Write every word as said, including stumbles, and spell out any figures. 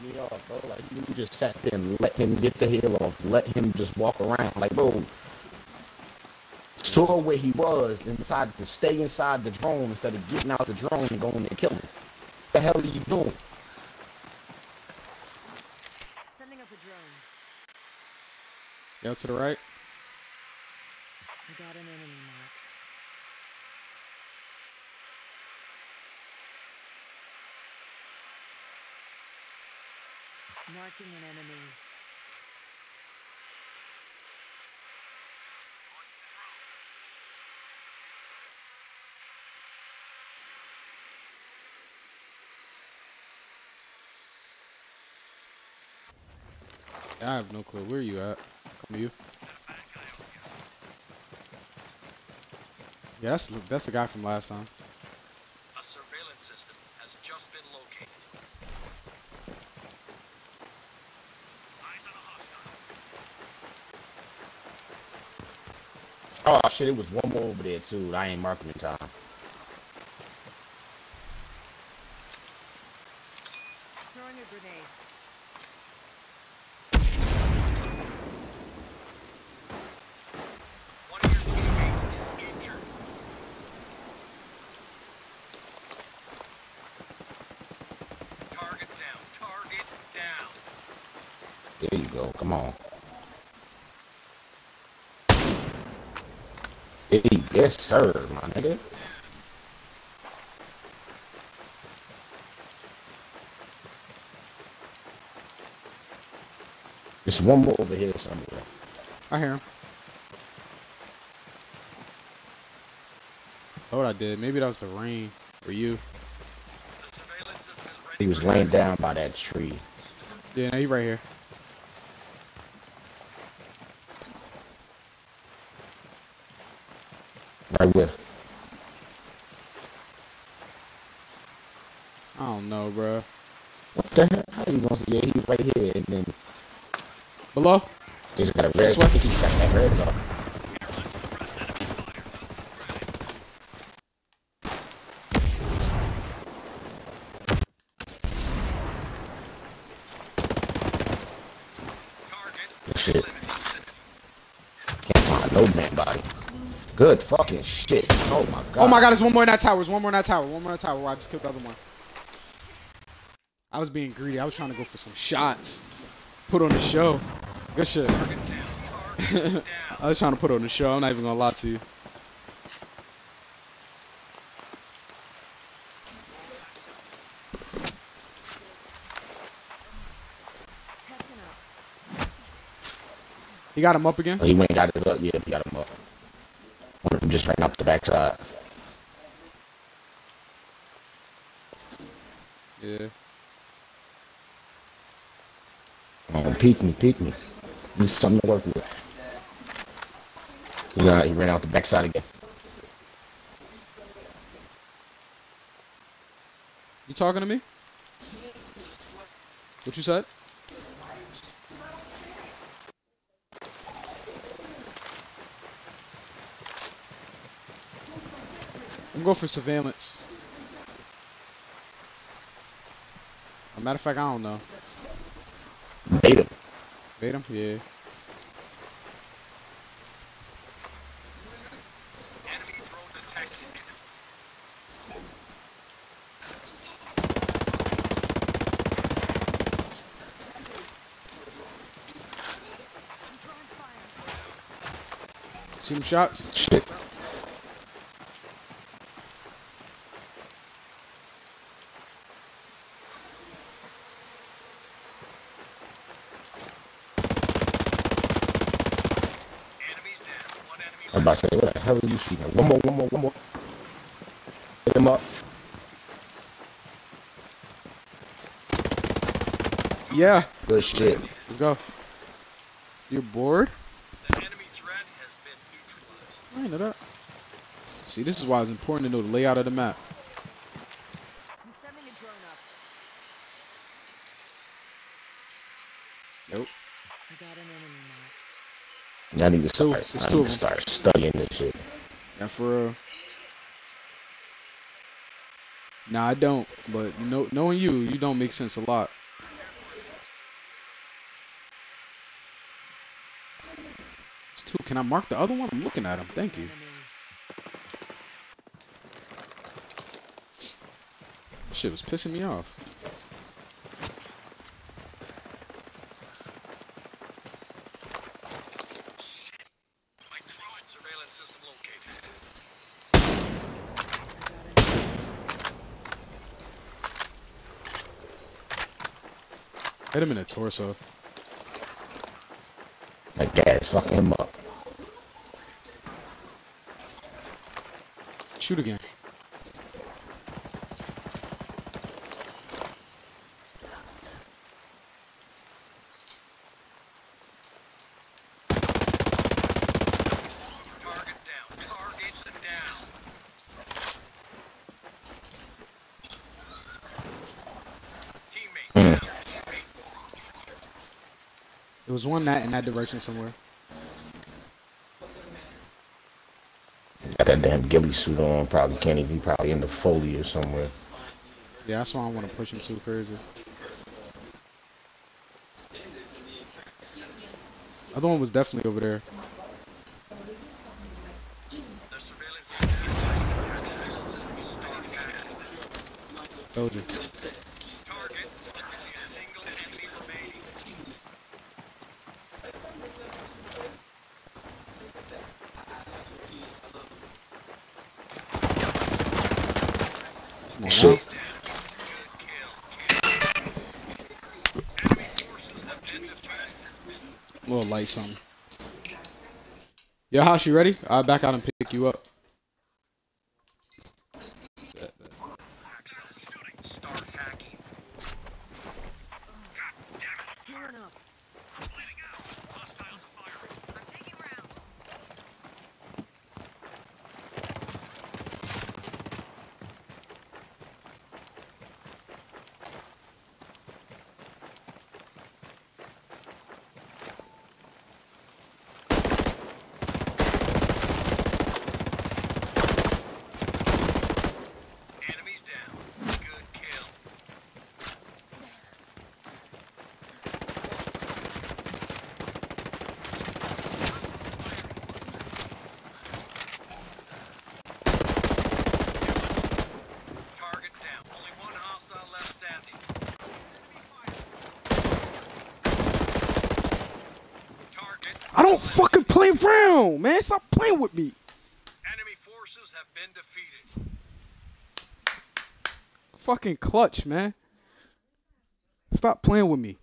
pissed me off, bro. Like, you just sat there and let him get the heel off. Let him just walk around. Like, bro, saw where he was and decided to stay inside the drone instead of getting out the drone and going and killing him. What the hell are you doing? Sending up a drone. Go to the right. I got an enemy mark. Marking an enemy. I have no clue. Where are you at? Come to you. Yeah, that's that's the guy from last time. A surveillance system has just been located. Oh shit, it was one more over there too. I ain't marking in time. Throwing a grenade. One of your teammates is injured. Target down. Target down. There you go. Come on. Hey, yes, sir, my nigga. There's one more over here somewhere. I hear him. Thought I did. Maybe that was the rain. Or you. He was laying down by that tree. Yeah, he's right here. Right where? I don't know, bro. What the hell? How you gonna see? Yeah, he's right here, and then below. He's got a red. I think he shot that red off. Shit. Can't find no man body. Good fucking shit. Oh my god. Oh my god, there's one more in that tower. There's one more in that tower. One more in that tower. I just killed the other one. I was being greedy. I was trying to go for some shots. Put on the show. Good shit. I was trying to put on the show. I'm not even gonna lie to you. He got him up again? He went and got his up. Yeah, he got him up. One of them just ran up the backside. Yeah. Oh, peek me, peek me. Need something to work with. Yeah, he ran out the backside again. You talking to me? What you said? I'm going for surveillance. As a matter of fact, I don't know. Bait him. Bait him? Yeah. Enemy drone detected. See them shots? Shit. I'm about to say, what the hell are you shooting? One more, one more, one more. Hit him up. Yeah. Good shit. Let's go. You're bored? The enemy threat has been neutralized. I ain't know that. See, this is why it's important to know the layout of the map. I'm sending a drone up. Nope. I got an enemy map. I need to start, I need to start studying this shit. Yeah, for real. Nah, I don't. But you know, knowing you, you don't make sense a lot. two. Can I mark the other one? I'm looking at him. Thank you. That shit was pissing me off. Hit him in the torso. That guy's fucking him up. Shoot again. There was one that in that direction somewhere. Got that damn ghillie suit on. Probably can't even. Probably in the foliage somewhere. Yeah, that's why I want to push him too crazy. Other one was definitely over there. Told you. Shit. A little light something. Yo, House, you ready? I'll back out and pick you up. I don't fucking play around, man. Stop playing with me. Enemy forces have been defeated. Fucking clutch, man. Stop playing with me.